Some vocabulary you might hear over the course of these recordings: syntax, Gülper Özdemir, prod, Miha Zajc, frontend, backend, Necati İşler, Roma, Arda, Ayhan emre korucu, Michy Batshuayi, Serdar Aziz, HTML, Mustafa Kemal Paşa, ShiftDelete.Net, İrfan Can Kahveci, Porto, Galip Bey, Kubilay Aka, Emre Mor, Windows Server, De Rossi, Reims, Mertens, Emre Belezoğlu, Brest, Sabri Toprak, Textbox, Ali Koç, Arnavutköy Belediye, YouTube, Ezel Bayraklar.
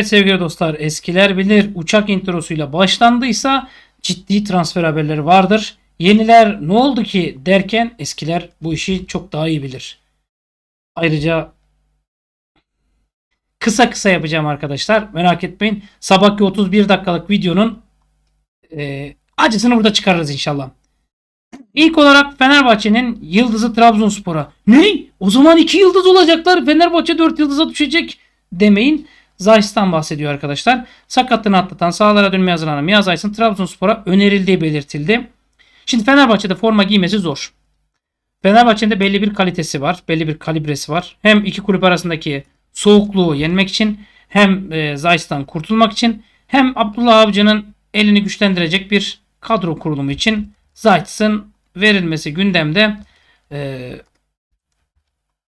Evet sevgili dostlar, eskiler bilir uçak introsuyla başlandıysa ciddi transfer haberleri vardır. Yeniler ne oldu ki derken eskiler bu işi çok daha iyi bilir. Ayrıca kısa kısa yapacağım arkadaşlar, merak etmeyin. Sabahki 31 dakikalık videonun acısını burada çıkarırız inşallah. İlk olarak Fenerbahçe'nin yıldızı Trabzonspor'a. Ne? O zaman 2 yıldız olacaklar, Fenerbahçe 4 yıldıza düşecek demeyin. Zeiss'ten bahsediyor arkadaşlar. Sakatlığını atlatan, sahalara dönmeye hazırlanan Miha Zajc'ın Trabzonspor'a önerildiği belirtildi. Şimdi Fenerbahçe'de forma giymesi zor. Fenerbahçe'nin de belli bir kalitesi var. Belli bir kalibresi var. Hem iki kulüp arasındaki soğukluğu yenmek için, hem Zeiss'ten kurtulmak için, hem Abdullah Avcı'nın elini güçlendirecek bir kadro kurulumu için Zeiss'in verilmesi gündemde.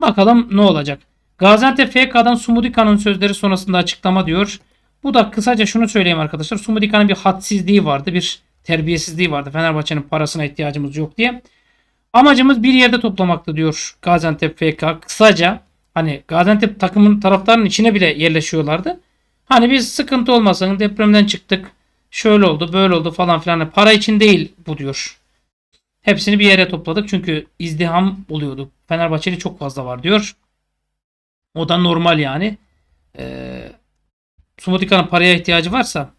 Bakalım ne olacak. Gaziantep FK'dan Sumudica'nın sözleri sonrasında açıklama diyor. Bu da kısaca şunu söyleyeyim arkadaşlar. Sumudica'nın bir hadsizliği vardı. Bir terbiyesizliği vardı. Fenerbahçe'nin parasına ihtiyacımız yok diye. Amacımız bir yerde toplamaktı diyor Gaziantep FK. Kısaca hani Gaziantep takımın taraftarının içine bile yerleşiyorlardı. Hani biz sıkıntı olmasın, depremden çıktık, şöyle oldu böyle oldu falan filan. Para için değil bu diyor. Hepsini bir yere topladık çünkü izdiham oluyordu. Fenerbahçeli çok fazla var diyor. O da normal yani. Sumudica'nın paraya ihtiyacı varsa,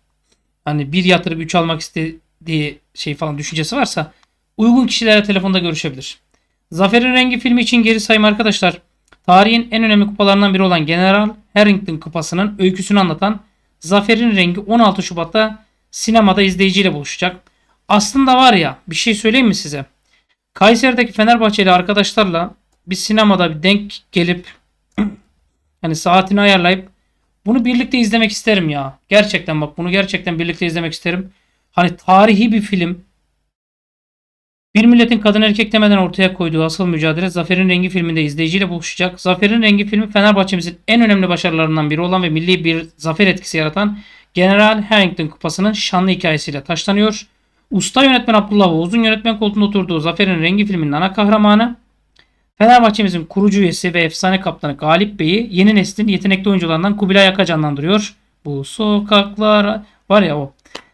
hani bir yatırıp 3 almak istediği şey falan düşüncesi varsa uygun kişilerle telefonda görüşebilir. Zaferin Rengi filmi için geri sayım arkadaşlar. Tarihin en önemli kupalarından biri olan General Harrington Kupası'nın öyküsünü anlatan Zaferin Rengi 16 Şubat'ta sinemada izleyiciyle buluşacak. Aslında var ya, bir şey söyleyeyim mi size? Kayseri'deki Fenerbahçeli arkadaşlarla bir sinemada bir denk gelip hani saatini ayarlayıp bunu birlikte izlemek isterim ya. Gerçekten bak, bunu gerçekten birlikte izlemek isterim. Hani tarihi bir film. Bir milletin kadın erkek demeden ortaya koyduğu asıl mücadele Zaferin Rengi filminde izleyiciyle buluşacak. Zaferin Rengi filmi Fenerbahçe'mizin en önemli başarılarından biri olan ve milli bir zafer etkisi yaratan General Harrington Kupası'nın şanlı hikayesiyle taşlanıyor. Usta yönetmen Abdullah Oğuz'un yönetmen koltuğunda oturduğu Zaferin Rengi filminin ana kahramanı, Fenerbahçe'mizin kurucu üyesi ve efsane kaptanı Galip Bey'i yeni neslin yetenekli oyuncularından Kubilay Aka canlandırıyor. Bu sokaklar var ya o.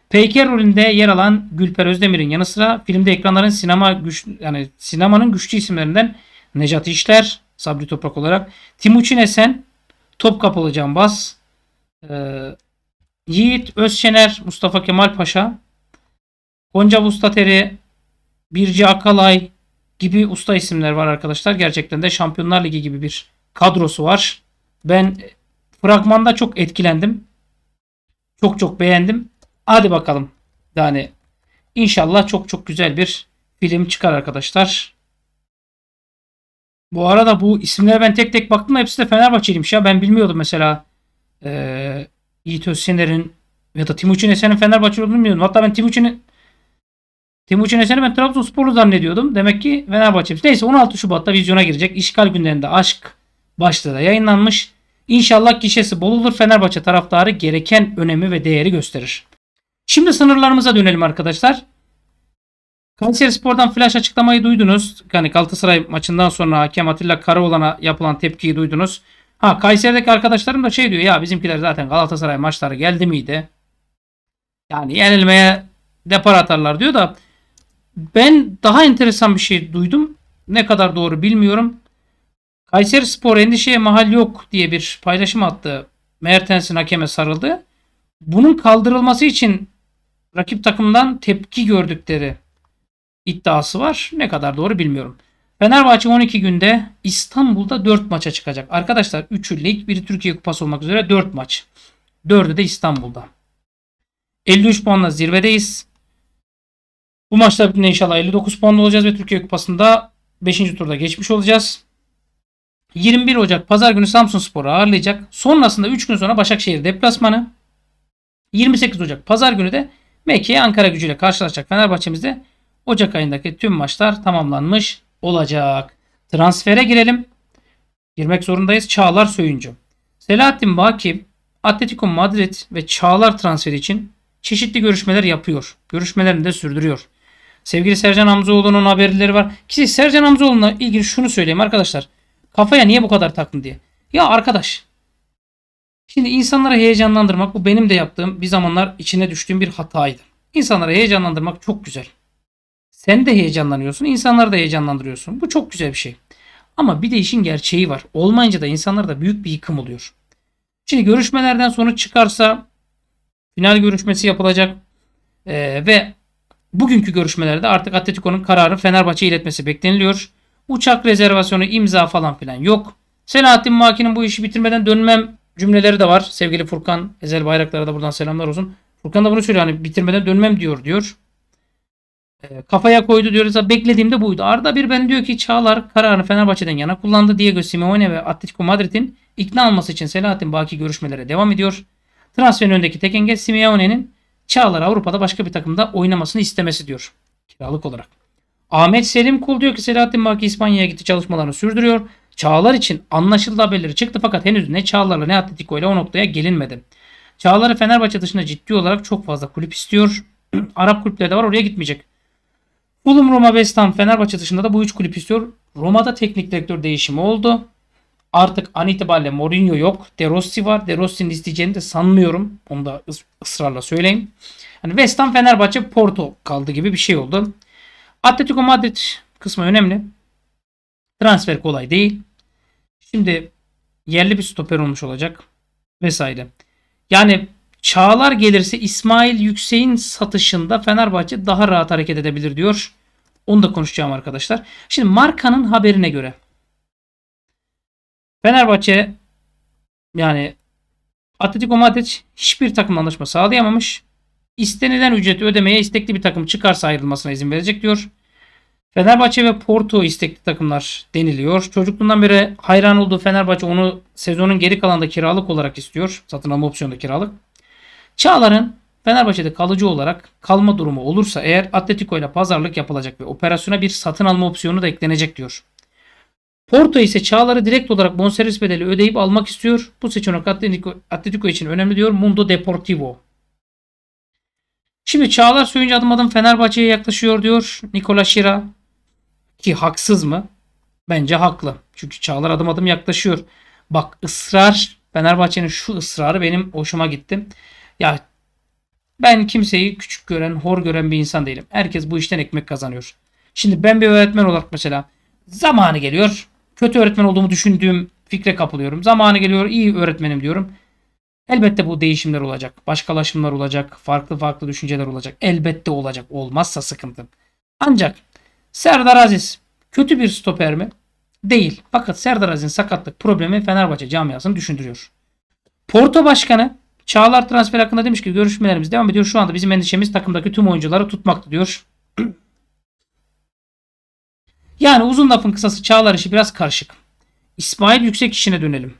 Peyker rolünde yer alan Gülper Özdemir'in yanı sıra filmde ekranların sinemanın güçlü isimlerinden Necati İşler, Sabri Toprak olarak, Timuçin Esen, Topkapalı Canbaz, Yiğit Özçener, Mustafa Kemal Paşa, Gonca Vustateri, Birci Akalay gibi usta isimler var arkadaşlar. Gerçekten de Şampiyonlar Ligi gibi bir kadrosu var. Ben fragmanda çok etkilendim. Çok beğendim. Hadi bakalım. Yani inşallah çok güzel bir film çıkar arkadaşlar. Bu arada bu isimlere ben tek tek baktım. Hepsi de Fenerbahçeliymiş ya. Ben bilmiyordum mesela. Yiğit Özçener'in ya da Timuçin Esen'in Fenerbahçeli olduğunu bilmiyordum. Hatta ben Timuçin Esen'i ben Trabzonsporlu zannediyordum. Demek ki Fenerbahçe'ymiş. Neyse 16 Şubat'ta vizyona girecek. İşgal günlerinde aşk başlığı da yayınlanmış. İnşallah gişesi bol olur. Fenerbahçe taraftarı gereken önemi ve değeri gösterir. Şimdi sınırlarımıza dönelim arkadaşlar. Kayserispor'dan flash açıklamayı duydunuz. Yani Galatasaray maçından sonra hakem Atilla Karaoğlan'a yapılan tepkiyi duydunuz. Ha, Kayseri'deki arkadaşlarım da şey diyor ya, bizimkiler zaten Galatasaray maçları geldi miydi? Yani yenilmeye depar atarlar diyor da ben daha enteresan bir şey duydum. Ne kadar doğru bilmiyorum. Kayserispor endişeye mahal yok diye bir paylaşım attı. Mertens'in hakeme sarıldı. Bunun kaldırılması için rakip takımdan tepki gördükleri iddiası var. Ne kadar doğru bilmiyorum. Fenerbahçe 12 günde İstanbul'da 4 maça çıkacak. Arkadaşlar 3'ü lig, 1'i Türkiye Kupası olmak üzere 4 maç. 4'ü de İstanbul'da. 53 puanla zirvedeyiz. Bu maçta inşallah 59 puanlı olacağız ve Türkiye Kupası'nda 5. turda geçmiş olacağız. 21 Ocak Pazar günü Samsunspor'u ağırlayacak. Sonrasında 3 gün sonra Başakşehir deplasmanı. 28 Ocak Pazar günü de Mekke'ye Ankara Gücü ile karşılaşacak Fenerbahçe'mizde. Ocak ayındaki tüm maçlar tamamlanmış olacak. Transfere girelim. Girmek zorundayız. Çağlar Söyüncü. Selahattin Baki, Atletico Madrid ve Çağlar transferi için çeşitli görüşmeler yapıyor. Görüşmelerini de sürdürüyor. Sevgili Sercan Hamzoğlu'nun haberleri var. Ki Sercan Hamzoğlu'na ilgili şunu söyleyeyim arkadaşlar. Kafaya niye bu kadar taktın diye. Ya arkadaş, Şimdi insanları heyecanlandırmak, bu benim de yaptığım, bir zamanlar içine düştüğüm bir hataydı. İnsanları heyecanlandırmak çok güzel. Sen de heyecanlanıyorsun, insanları da heyecanlandırıyorsun. Bu çok güzel bir şey. Ama bir de işin gerçeği var. Olmayınca da insanlarda büyük bir yıkım oluyor. Şimdi görüşmelerden sonuç çıkarsa final görüşmesi yapılacak ve bugünkü görüşmelerde artık Atletico'nun kararı Fenerbahçe'ye iletmesi bekleniliyor. Uçak rezervasyonu, imza falan filan yok. Selahattin Baki'nin bu işi bitirmeden dönmem cümleleri de var. Sevgili Furkan, Ezel Bayraklar'a da buradan selamlar olsun. Furkan da bunu söylüyor. Hani bitirmeden dönmem diyor. Kafaya koydu diyoruz. Beklediğimde buydu. Arda bir ben diyor ki Çağlar kararını Fenerbahçe'den yana kullandı. Diego Simeone ve Atletico Madrid'in ikna alması için Selahattin Baki görüşmelere devam ediyor. Transferin önündeki tek engel Simeone'nin Çağlar Avrupa'da başka bir takımda oynamasını istemesi diyor. Kiralık olarak. Ahmet Selim Kul diyor ki Selahattin Baki İspanya'ya gitti, çalışmalarını sürdürüyor. Çağlar için anlaşıldı haberleri çıktı fakat henüz ne Çağlar'la ne Atletico ile o noktaya gelinmedi. Çağlar'ı Fenerbahçe dışında ciddi olarak çok fazla kulüp istiyor. Arap kulüpleri de var, oraya gitmeyecek. Fulham, Roma, West Ham, Fenerbahçe dışında da bu üç kulüp istiyor. Roma'da teknik direktör değişimi oldu. Artık an itibariyle Mourinho yok. De Rossi var. De Rossi'nin isteyeceğini de sanmıyorum. Onu da ısrarla söyleyeyim. Yani West Ham, Fenerbahçe, Porto kaldı gibi bir şey oldu. Atletico Madrid kısmı önemli. Transfer kolay değil. Şimdi yerli bir stoper olmuş olacak vesaire. Yani Çağlar gelirse İsmail Yüksek'in satışında Fenerbahçe daha rahat hareket edebilir diyor. Onu da konuşacağım arkadaşlar. Şimdi Marka'nın haberine göre Fenerbahçe yani Atletico Madrid hiçbir takım anlaşma sağlayamamış. İstenilen ücreti ödemeye istekli bir takım çıkarsa ayrılmasına izin verecek diyor. Fenerbahçe ve Porto istekli takımlar deniliyor. Çocukluğundan beri hayran olduğu Fenerbahçe onu sezonun geri kalanında kiralık olarak istiyor. Satın alma opsiyonunda kiralık. Çağlar'ın Fenerbahçe'de kalıcı olarak kalma durumu olursa eğer Atletico ile pazarlık yapılacak ve operasyona bir satın alma opsiyonu da eklenecek diyor. Porto ise Çağlar'ı direkt olarak bonservis bedeli ödeyip almak istiyor. Bu seçenek Atletico için önemli diyor Mundo Deportivo. Şimdi Çağlar Söyüncü adım adım Fenerbahçe'ye yaklaşıyor diyor Nikola Şira. Ki haksız mı? Bence haklı. Çünkü Çağlar adım adım yaklaşıyor. Bak ısrar, Fenerbahçe'nin şu ısrarı benim hoşuma gitti. Ya ben kimseyi küçük gören, hor gören bir insan değilim. Herkes bu işten ekmek kazanıyor. Şimdi ben bir öğretmen olarak mesela zamanı geliyor. Kötü öğretmen olduğumu düşündüğüm fikre kapılıyorum. Zamanı geliyor iyi öğretmenim diyorum. Elbette bu değişimler olacak. Başkalaşımlar olacak. Farklı farklı düşünceler olacak. Elbette olacak. Olmazsa sıkıntı. Ancak Serdar Aziz kötü bir stoper mi? Değil. Fakat Serdar Aziz'in sakatlık problemi Fenerbahçe camiasını düşündürüyor. Porto Başkanı Çağlar transfer hakkında demiş ki görüşmelerimiz devam ediyor. Şu anda bizim endişemiz takımdaki tüm oyuncuları tutmaktı diyor. Yani uzun lafın kısası Çağlar işi biraz karışık. İsmail Yüksek işine dönelim.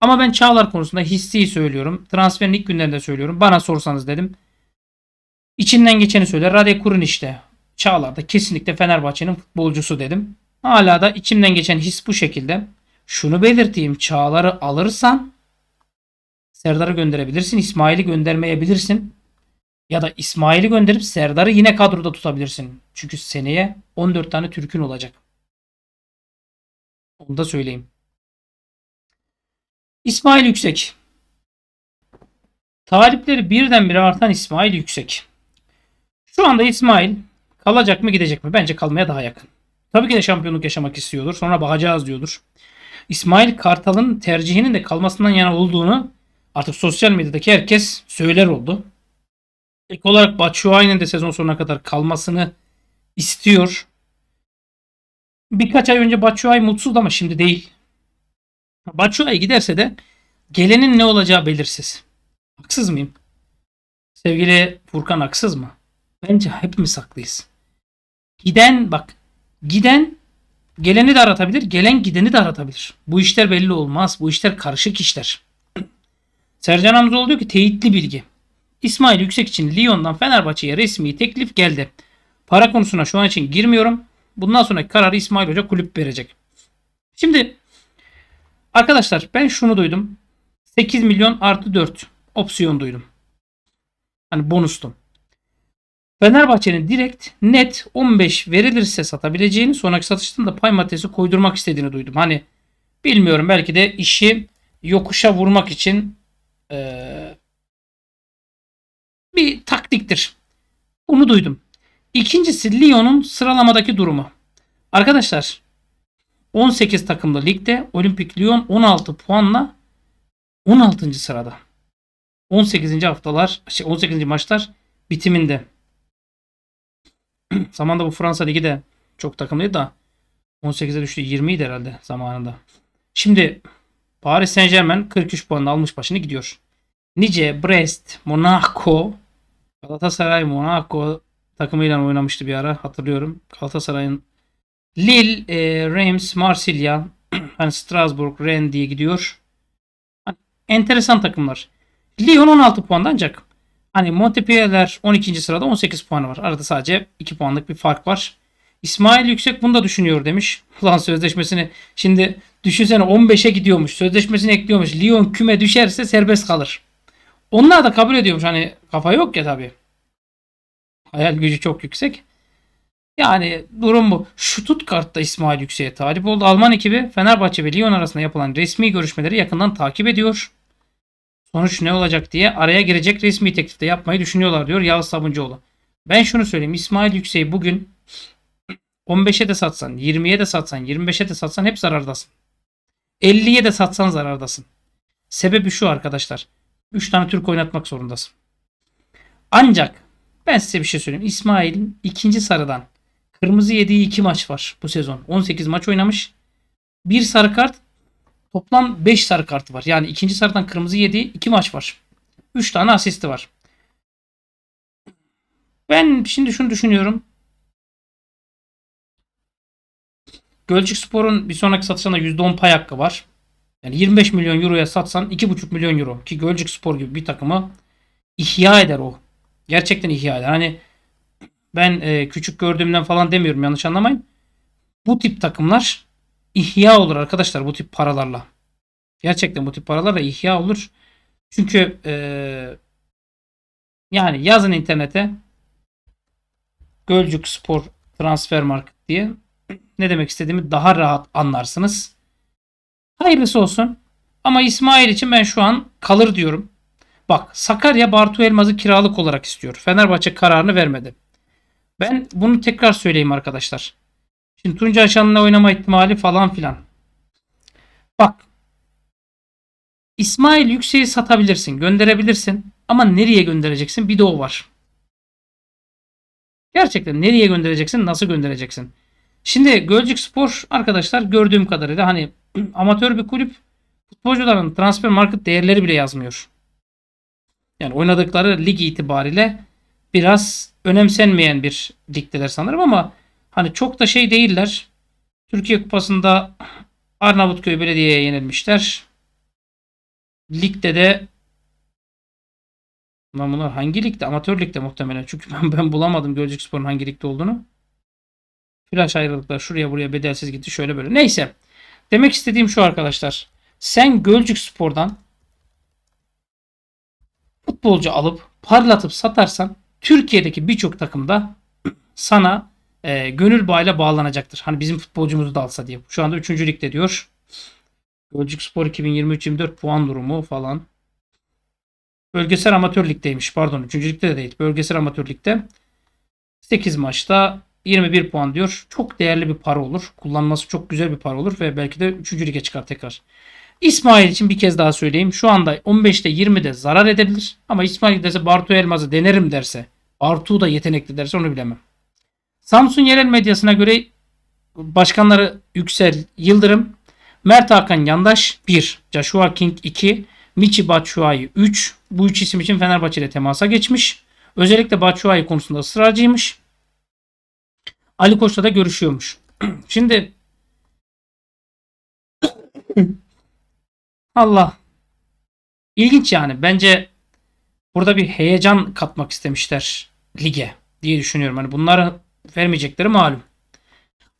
Ama ben Çağlar konusunda hissiyi söylüyorum. Transferin ilk günlerinde söylüyorum. Bana sorsanız dedim. İçinden geçeni söyler. Rade Kurun işte. Çağlar da kesinlikle Fenerbahçe'nin futbolcusu dedim. Hala da içimden geçen his bu şekilde. Şunu belirteyim. Çağlar'ı alırsan Serdar'ı gönderebilirsin. İsmail'i göndermeyebilirsin. Ya da İsmail'i gönderip Serdar'ı yine kadroda tutabilirsin. Çünkü seneye 14 tane Türk'ün olacak. Onu da söyleyeyim. İsmail Yüksek. Talipleri birdenbire artan İsmail Yüksek. Şu anda İsmail kalacak mı gidecek mi? Bence kalmaya daha yakın. Tabii ki de şampiyonluk yaşamak istiyordur. Sonra bakacağız diyordur. İsmail Kartal'ın tercihinin de kalmasından yana olduğunu artık sosyal medyadaki herkes söyler oldu. İlk olarak Batshuayi'nin de sezon sonuna kadar kalmasını istiyor. Birkaç ay önce Batshuayi mutsuzdu ama şimdi değil. Batshuayi giderse de gelenin ne olacağı belirsiz. Haksız mıyım? Sevgili Furkan haksız mı? Bence hepimiz haklıyız. Giden bak. Giden geleni de aratabilir. Gelen gideni de aratabilir. Bu işler belli olmaz. Bu işler karışık işler. Sercan Hamzoğlu diyor ki teyitli bilgi. İsmail Yüksek için Lyon'dan Fenerbahçe'ye resmi teklif geldi. Para konusuna şu an için girmiyorum. Bundan sonraki kararı İsmail Hoca kulüp verecek. Şimdi arkadaşlar ben şunu duydum. 8 milyon artı 4 opsiyon duydum. Hani bonustum. Fenerbahçe'nin direkt net 15 verilirse satabileceğini, sonraki satıştan da pay maddesi koydurmak istediğini duydum. Hani bilmiyorum belki de işi yokuşa vurmak için bir taktiktir. Bunu duydum. İkincisi Lyon'un sıralamadaki durumu. Arkadaşlar 18 takımlı ligde Olimpik Lyon 16 puanla 16. sırada. 18. haftalar, 18. maçlar bitiminde. Zamanında bu Fransa ligi de çok takımlıydı da 18'e düştü, 20'ydi herhalde zamanında. Şimdi Paris Saint-Germain 43 puanla almış başını gidiyor. Nice, Brest, Monaco, Galatasaray Monaco takımıyla oynamıştı bir ara, hatırlıyorum. Galatasaray'ın Lille, Reims, Marsilya, hani Strasbourg, Rennes diye gidiyor. Hani enteresan takımlar. Lyon 16 puanda ancak hani Montpellier'ler 12. sırada 18 puanı var. Arada sadece 2 puanlık bir fark var. İsmail Yüksek bunu da düşünüyor demiş. Ulan sözleşmesini şimdi düşünsene 15'e gidiyormuş. Sözleşmesini ekliyormuş. Lyon küme düşerse serbest kalır. Onlar da kabul ediyormuş. Hani kafa yok ya tabii. Hayal gücü çok yüksek. Yani durum bu. Stuttgart'ta İsmail Yüksek'e talip oldu. Alman ekibi Fenerbahçe ve Lyon arasında yapılan resmi görüşmeleri yakından takip ediyor. Sonuç ne olacak diye araya girecek resmi teklifte yapmayı düşünüyorlar diyor Yavuz Sabuncuoğlu. Ben şunu söyleyeyim. İsmail Yüksek'i bugün 15'e de satsan, 20'ye de satsan, 25'e de satsan hep zarardasın. 50'ye de satsan zarardasın. Sebebi şu arkadaşlar. 3 tane Türk oynatmak zorundasın. Ancak ben size bir şey söyleyeyim. İsmail'in ikinci sarıdan kırmızı yediği 2 maç var bu sezon. 18 maç oynamış. 1 sarı kart, toplam 5 sarı kartı var. Yani ikinci sarıdan kırmızı yediği 2 maç var. 3 tane asisti var. Ben şimdi şunu düşünüyorum. Gölcük Spor'un bir sonraki satışında %10 pay hakkı var. Yani 25 milyon euroya satsan 2,5 milyon euro. Ki Gölcük Spor gibi bir takımı ihya eder o. Gerçekten ihya eder. Hani ben küçük gördüğümden falan demiyorum, yanlış anlamayın. Bu tip takımlar ihya olur arkadaşlar bu tip paralarla. Gerçekten bu tip paralarla ihya olur. Çünkü yani yazın internete Gölcük Spor Transfer Market diye. Ne demek istediğimi daha rahat anlarsınız. Hayırlısı olsun. Ama İsmail için ben şu an kalır diyorum. Bak Sakarya Bartu Elmaz'ı kiralık olarak istiyor. Fenerbahçe kararını vermedi. Ben bunu tekrar söyleyeyim arkadaşlar. Şimdi Tuncay Şanlı'yla oynama ihtimali falan filan. Bak. İsmail Yüksek'i satabilirsin. Gönderebilirsin. Ama nereye göndereceksin? Bir de o var. Gerçekten nereye göndereceksin? Nasıl göndereceksin? Şimdi Gölcük Spor arkadaşlar gördüğüm kadarıyla hani amatör bir kulüp, futbolcuların transfer market değerleri bile yazmıyor. Yani oynadıkları lig itibariyle biraz önemsenmeyen bir ligdeler sanırım ama hani çok da şey değiller. Türkiye Kupası'nda Arnavutköy Belediye'ye yenilmişler. Ligde de bunlar hangi ligde? Amatör ligde muhtemelen. Çünkü ben bulamadım Gölcük Spor'un hangi ligde olduğunu. Flaş ayrılıklar şuraya buraya bedelsiz gitti. Şöyle böyle. Neyse. Demek istediğim şu arkadaşlar. Sen Gölcük Spor'dan futbolcu alıp parlatıp satarsan Türkiye'deki birçok takımda sana gönül bağıyla bağlanacaktır. Hani bizim futbolcumuzu da alsa diye. Şu anda 3. ligde diyor. Gölcük Spor 2023-24 puan durumu falan. Bölgesel Amatör Lig'deymiş. Pardon 3. ligde de değil. Bölgesel Amatör Lig'de 8 maçta 21 puan diyor. Çok değerli bir para olur. Kullanması çok güzel bir para olur ve belki de 3. lige çıkar tekrar. İsmail için bir kez daha söyleyeyim. Şu anda 15'te 20'de zarar edebilir. Ama İsmail derse Bartu Elmaz'ı denerim derse, Bartu da yetenekli derse onu bilemem. Samsun Yerel Medyası'na göre başkanları Yüksel Yıldırım, Mert Hakan Yandaş 1, Joshua King 2, Michy Batshuayi 3. Bu 3 isim için Fenerbahçe ile temasa geçmiş. Özellikle Batshuayi konusunda ısrarcıymış. Ali Koç'la da görüşüyormuş. Şimdi Allah ilginç yani. Bence burada bir heyecan katmak istemişler lige diye düşünüyorum. Hani bunları vermeyecekleri malum.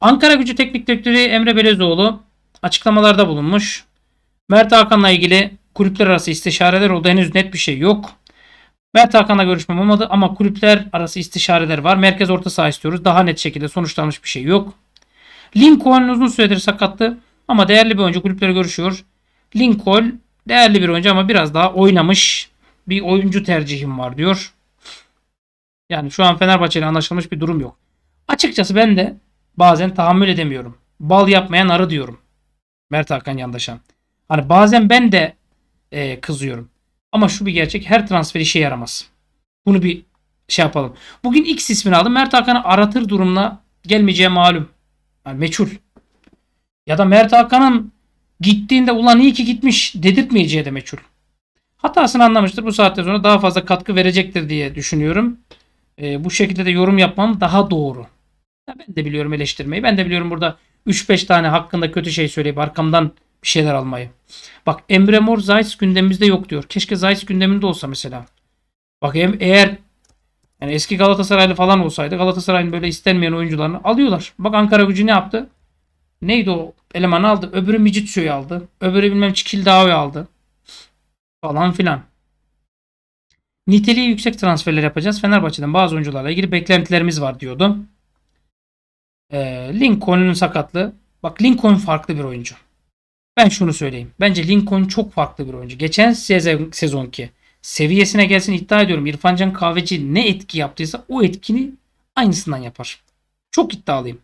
Ankara Gücü Teknik Direktörü Emre Belezoğlu açıklamalarda bulunmuş. Mert Hakan'la ilgili kulüpler arası istişareler oldu. Henüz net bir şey yok. Mert Hakan'la görüşmem olmadı ama kulüpler arası istişareler var. Merkez orta saha istiyoruz. Daha net şekilde sonuçlanmış bir şey yok. Lincoln uzun süredir sakattı ama değerli bir oyuncu, kulüplere görüşüyor. Lincoln Değerli bir oyuncu ama biraz daha oynamış bir oyuncu tercihim var diyor. Yani şu an Fenerbahçe ile anlaşılmış bir durum yok. Açıkçası ben de bazen tahammül edemiyorum. Bal yapmayan arı diyorum. Mert Hakan Yandaşan. Hani bazen ben de kızıyorum. Ama şu bir gerçek, her transfer işe yaramaz. Bunu bir şey yapalım. Bugün X ismini aldım. Mert Hakan'ı aratır durumuna gelmeyeceği malum. Yani meçhul. Ya da Mert Hakan'ın gittiğinde ulan iyi ki gitmiş dedirtmeyeceği de meçhul. Hatasını anlamıştır. Bu saatte sonra daha fazla katkı verecektir diye düşünüyorum. Bu şekilde de yorum yapmam daha doğru. Ya ben de biliyorum eleştirmeyi. Ben de biliyorum burada 3-5 tane hakkında kötü şey söyleyip arkamdan bir şeyler almayı. Bak Emre Mor Zeiss gündemimizde yok diyor. Keşke Zeiss gündeminde olsa mesela. Bak eğer yani eski Galatasaraylı falan olsaydı Galatasaray'ın böyle istenmeyen oyuncularını alıyorlar. Bak Ankara Gücü ne yaptı? Neydi o elemanı aldı? Öbürü Mijitsu'yu aldı. Öbürü bilmem Çikildağ'ı aldı. Falan filan. Niteliği yüksek transferler yapacağız. Fenerbahçe'den bazı oyuncularla ilgili beklentilerimiz var diyordu. Lincoln'un sakatlığı. Bak Lincoln farklı bir oyuncu. Ben şunu söyleyeyim. Bence Lincoln çok farklı bir oyuncu. Geçen sezonki seviyesine gelsin iddia ediyorum. İrfancan Kahveci ne etki yaptıysa o etkini aynısından yapar. Çok iddialıyım.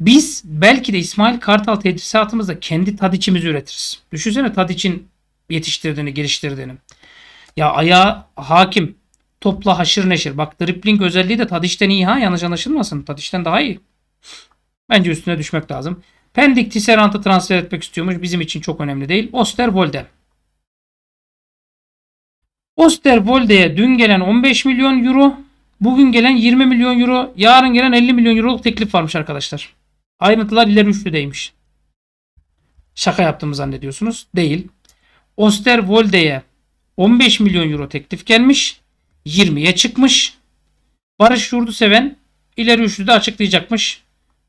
Biz belki de İsmail Kartal tedrisatımızda kendi Tadiç'imizi üretiriz. Düşünsene Tadiç'in yetiştirdiğini, geliştirdiğini. Ya ayağa hakim. Topla haşır neşir. Bak dribbling özelliği de Tadiç'ten iyi ha. Yanlış anlaşılmasın. Tadiç'ten daha iyi. Bence üstüne düşmek lazım. Pendik Tisserant'ı transfer etmek istiyormuş. Bizim için çok önemli değil. Osterwolde. Osterwolde'ye dün gelen 15 milyon euro. Bugün gelen 20 milyon euro. Yarın gelen 50 milyon euroluk teklif varmış arkadaşlar. Ayrıntılar ileri üçlüdeymiş. Şaka yaptığımı zannediyorsunuz. Değil. Osterwolde'ye 15 milyon euro teklif gelmiş. 20'ye çıkmış. Barış Yurduseven ileri üçlü de açıklayacakmış.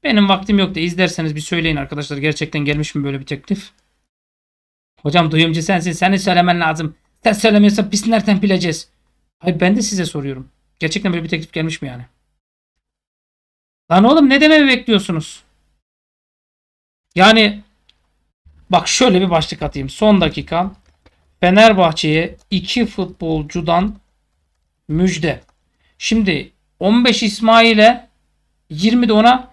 Benim vaktim yok da izlerseniz bir söyleyin arkadaşlar. Gerçekten gelmiş mi böyle bir teklif? Hocam duyumcu sensin. Seni söylemen lazım. Sen söylemiyorsan biz nereden bileceğiz? Hayır ben de size soruyorum. Gerçekten böyle bir teklif gelmiş mi yani? Lan oğlum ne dememi bekliyorsunuz? Yani bak şöyle bir başlık atayım. Son dakika. Fenerbahçe'ye 2 futbolcudan müjde. Şimdi 15 İsmail'e 20 de ona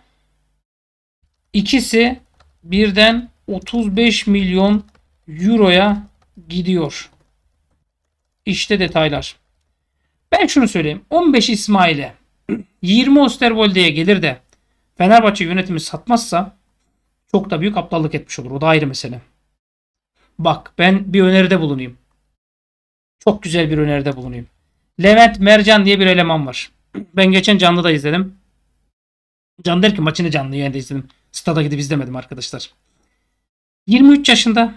ikisi birden 35 milyon euroya gidiyor. İşte detaylar. Ben şunu söyleyeyim. 15 İsmail'e 20 Osterwolde'ye gelir de Fenerbahçe yönetimi satmazsa çok da büyük aptallık etmiş olur. O da ayrı mesele. Bak ben bir öneride bulunayım. Çok güzel bir öneride bulunayım. Levent Mercan diye bir eleman var. Ben geçen canlı da izledim. Can der ki maçını canlı yayında izledim. Stada gidip izlemedim arkadaşlar. 23 yaşında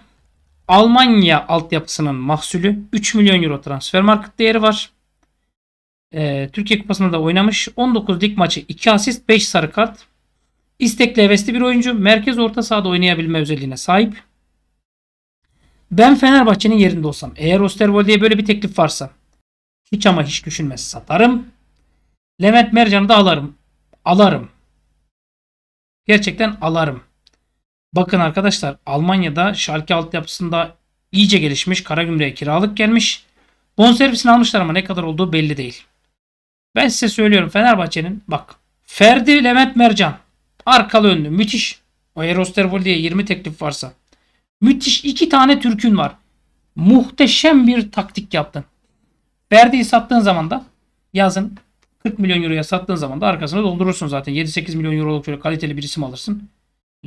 Almanya altyapısının mahsulü 3 milyon euro transfer market değeri var. Türkiye Kupası'nda da oynamış. 19 lig maçı 2 asist 5 sarı kart. İstekli hevesli bir oyuncu. Merkez orta sahada oynayabilme özelliğine sahip. Ben Fenerbahçe'nin yerinde olsam eğer Osterwolde'ye böyle bir teklif varsa hiç ama hiç düşünmez satarım. Levent Mercan'ı da alarım. Alarım. Gerçekten alarım. Bakın arkadaşlar Almanya'da Schalke altyapısında iyice gelişmiş. Karagümrük'e kiralık gelmiş. Bonservisini almışlar ama ne kadar olduğu belli değil. Ben size söylüyorum Fenerbahçe'nin bak Ferdi Levent Mercan arkalı önlü müthiş. O Osterwolde'ye 20 teklif varsa. Müthiş 2 tane Türk'ün var. Muhteşem bir taktik yaptın. Ferdi'yi sattığın zaman da yazın 40 milyon euroya sattığın zaman da arkasını doldurursun zaten. 7-8 milyon euroluk şöyle kaliteli bir isim alırsın.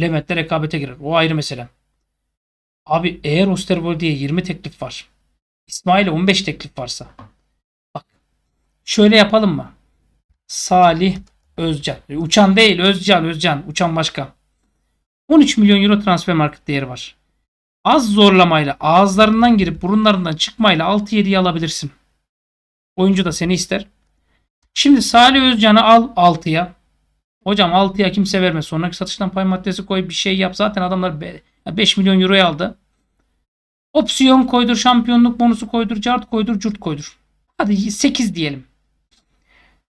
Levent'le rekabete girer. O ayrı mesele. Abi eğer Osterwolde'ye 20 teklif var. İsmail'e 15 teklif varsa. Bak şöyle yapalım mı? Salih Özcan. Uçan değil Özcan. Özcan. Uçan başka. 13 milyon euro transfer market değeri var. Az zorlamayla ağızlarından girip burunlarından çıkmayla 6-7'yi alabilirsin. Oyuncu da seni ister. Şimdi Salih Özcan'ı al 6'ya. Hocam 6'ya kimse vermez. Sonraki satıştan pay maddesi koy bir şey yap. Zaten adamlar 5 milyon euroya aldı. Opsiyon koydur, şampiyonluk bonusu koydur, cart koydur, curt koydur. Hadi 8 diyelim.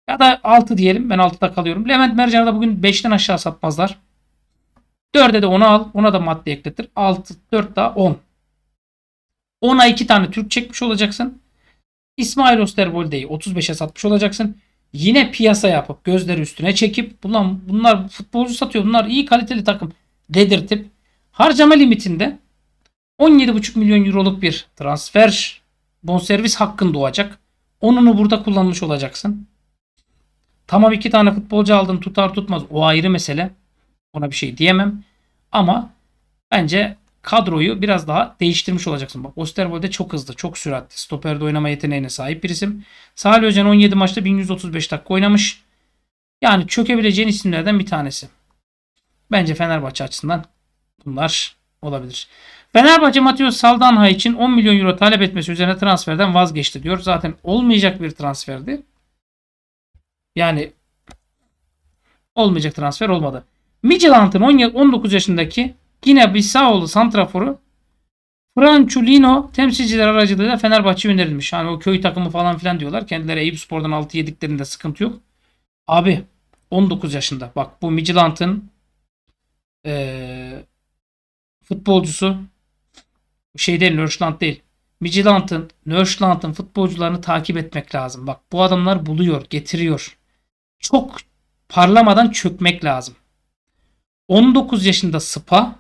Ya da 6 diyelim. Ben 6'da kalıyorum. Levent Mercan'ı da bugün 5'ten aşağı satmazlar. 4'e de 10'u al. Ona da madde ekletir. 6, 4 daha 10. 10'a 2 tane Türk çekmiş olacaksın. İsmail Osterwolde'yi 35'e satmış olacaksın. Yine piyasa yapıp gözleri üstüne çekip bunlar futbolcu satıyor, bunlar iyi kaliteli takım dedirtip harcama limitinde 17,5 milyon euroluk bir transfer bonservis hakkın doğacak. Onunu burada kullanmış olacaksın. Tamam, 2 tane futbolcu aldın, tutar tutmaz o ayrı mesele. Ona bir şey diyemem. Ama bence kadroyu biraz daha değiştirmiş olacaksın. Bak, Osterwolde çok hızlı, çok süratli. Stoperde oynama yeteneğine sahip bir isim. Salih Özcan 17 maçta 1135 dakika oynamış. Yani çökebileceğin isimlerden bir tanesi. Bence Fenerbahçe açısından bunlar olabilir. Fenerbahçe Matheus Saldanha için 10 milyon euro talep etmesi üzerine transferden vazgeçti diyor. Zaten olmayacak bir transferdi. Yani olmayacak transfer olmadı. Midtjylland'ın 19 yaşındaki yine Bissau'lu santraforu Franculino temsilciler aracılığıyla Fenerbahçe'ye önerilmiş. Yani o köy takımı falan filan diyorlar. Kendileri Eyüpspor'dan 6 yediklerinde sıkıntı yok. Abi 19 yaşında. Bak, bu Midtjylland'ın futbolcusu şey değil, Nörşland değil. Midtjylland'ın, Nörşland'ın futbolcularını takip etmek lazım. Bak, bu adamlar buluyor, getiriyor. Çok parlamadan çökmek lazım. 19 yaşında Spa,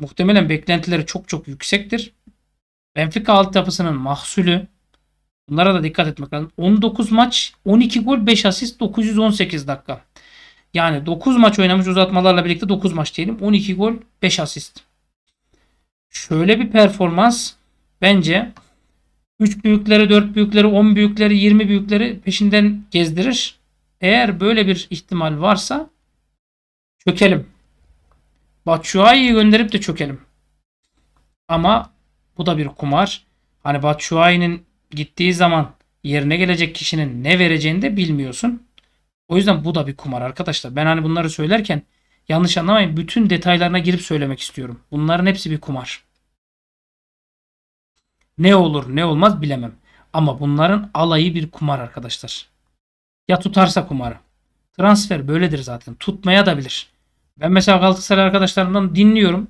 muhtemelen beklentileri çok çok yüksektir. Benfica altyapısının mahsulü. Bunlara da dikkat etmek lazım. 19 maç, 12 gol, 5 asist, 918 dakika. Yani 9 maç oynamış, uzatmalarla birlikte 9 maç diyelim. 12 gol, 5 asist. Şöyle bir performans bence 3 büyükleri, 4 büyükleri, 10 büyükleri, 20 büyükleri peşinden gezdirir. Eğer böyle bir ihtimal varsa çökelim. Batshuayi'yi gönderip de çökelim. Ama bu da bir kumar. Hani Batshuayi'nin gittiği zaman yerine gelecek kişinin ne vereceğini de bilmiyorsun. O yüzden bu da bir kumar arkadaşlar. Ben hani bunları söylerken yanlış anlamayın. Bütün detaylarına girip söylemek istiyorum. Bunların hepsi bir kumar. Ne olur ne olmaz bilemem. Ama bunların alayı bir kumar arkadaşlar. Ya tutarsa kumarı. Transfer böyledir zaten. Tutmaya da bilir. Ben mesela Galatasaray arkadaşlarımdan dinliyorum.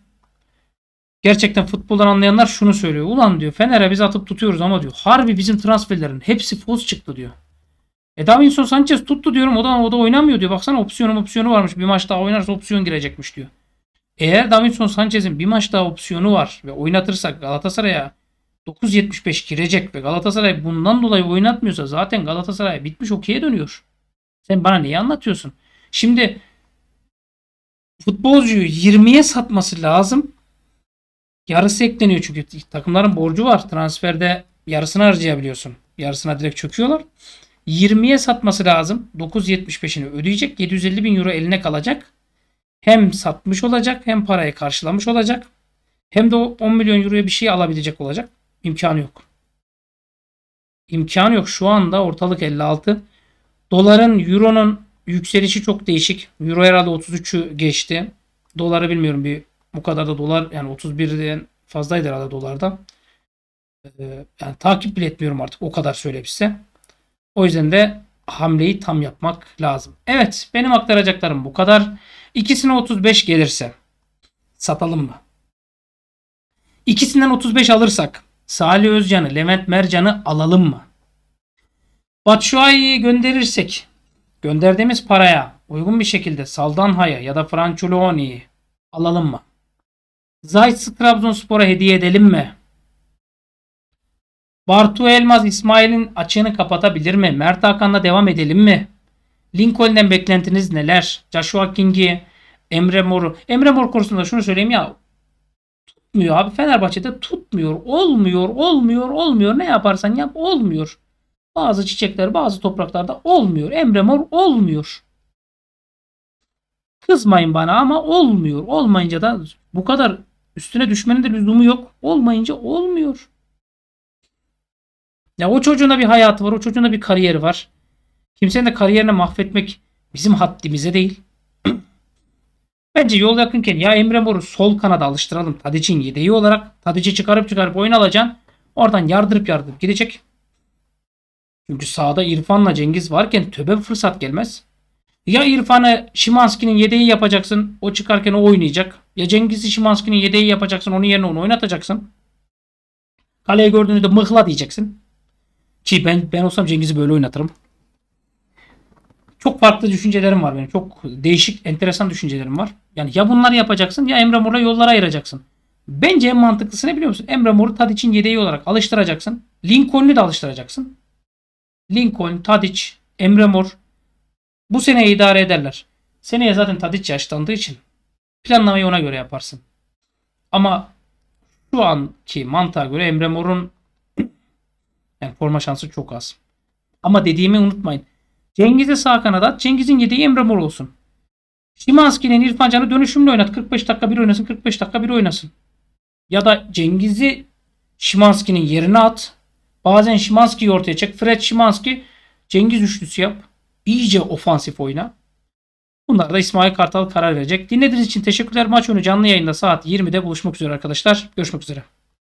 Gerçekten futboldan anlayanlar şunu söylüyor. Ulan diyor, Fener'e biz atıp tutuyoruz ama diyor, harbi bizim transferlerin hepsi fos çıktı diyor. Davinson Sanchez tuttu diyorum. O da oynamıyor diyor. Baksana opsiyonu varmış. Bir maç daha oynarsa opsiyon girecekmiş diyor. Eğer Davinson Sanchez'in bir maç daha opsiyonu var ve oynatırsak Galatasaray'a 9.75 girecek ve Galatasaray bundan dolayı oynatmıyorsa zaten Galatasaray bitmiş, okey'e dönüyor. Sen bana neyi anlatıyorsun? Şimdi futbolcuyu 20'ye satması lazım. Yarısı ekleniyor çünkü takımların borcu var. Transferde yarısını harcayabiliyorsun. Yarısına direkt çöküyorlar. 20'ye satması lazım. 9.75'ini ödeyecek. 750 bin euro eline kalacak. Hem satmış olacak, hem parayı karşılamış olacak. Hem de o 10 milyon euroya bir şey alabilecek olacak. İmkanı yok. İmkanı yok. Şu anda ortalık 56. Doların, euronun yükselişi çok değişik. Euro herhalde 33'ü geçti. Doları bilmiyorum, bir bu kadar da dolar, yani 31'den fazlaydı herhalde dolarda. Yani takip bile etmiyorum artık, o kadar söyleyeyim size. O yüzden de hamleyi tam yapmak lazım. Evet, benim aktaracaklarım bu kadar. İkisine 35 gelirse satalım mı? İkisinden 35 alırsak Salih Özcan'ı, Levent Mercan'ı alalım mı? Batshuayi'yi gönderirsek gönderdiğimiz paraya uygun bir şekilde Saldanha'ya ya da Franculoni'yi alalım mı? Zeiss'i Trabzonspor'a hediye edelim mi? Bartu Elmaz İsmail'in açığını kapatabilir mi? Mert Hakan'la devam edelim mi? Lincoln'den beklentiniz neler? Joshua King'i, Emre Mor'u. Emre Mor konusunda şunu söyleyeyim ya. Tutmuyor abi. Fenerbahçe'de tutmuyor. Olmuyor. Ne yaparsan yap olmuyor. Bazı çiçekler, bazı topraklarda olmuyor. Emre Mor olmuyor. Kızmayın bana ama olmuyor. Olmayınca da bu kadar üstüne düşmenin de lüzumu yok. Olmayınca olmuyor. Ya o çocuğun da bir hayatı var. O çocuğun da bir kariyeri var. Kimsenin de kariyerini mahvetmek bizim haddimize değil. Bence yol yakınken ya Emre Mor'u sol kanada alıştıralım. Tadic'in yedeği olarak. Tadic'i çıkarıp oyuna alacaksın. Oradan yardırıp gidecek. Çünkü sahada İrfan'la Cengiz varken töbe fırsat gelmez. Ya İrfan'ı Şimanski'nin yedeği yapacaksın. O çıkarken o oynayacak. Ya Cengiz'i Şimanski'nin yedeği yapacaksın. Onun yerine onu oynatacaksın. Kaleye gördüğünde mıhla diyeceksin. Ki ben olsam Cengiz'i böyle oynatırım. Çok farklı düşüncelerim var benim. Çok değişik, enteresan düşüncelerim var. Yani ya bunları yapacaksın ya Emre Mor'a yollara ayıracaksın. Bence en mantıklısı ne biliyor musun? Emre Mor'u Tadic'in yedeği olarak alıştıracaksın. Lincoln'u da alıştıracaksın. Lincoln, Tadic, Emre Mor bu seneye idare ederler. Seneye zaten Tadic yaşlandığı için planlamayı ona göre yaparsın. Ama şu anki mantığa göre Emre Mor'un yani forma şansı çok az. Ama dediğimi unutmayın. Cengiz'e sağ kanada, Cengiz'in yedeği Emre Mor olsun. Şimanski'nin İrfan Can'ı dönüşümlü oynat. 45 dakika bir oynasın, 45 dakika bir oynasın. Ya da Cengiz'i Şimanski'nin yerine at. Bazen Şimanski'yi ortaya çek. Fred Şimanski, Cengiz üçlüsü yap. İyice ofansif oyna. Bunlar da İsmail Kartal karar verecek. Dinlediğiniz için teşekkürler. Maç önü canlı yayında saat 20'de buluşmak üzere arkadaşlar. Görüşmek üzere.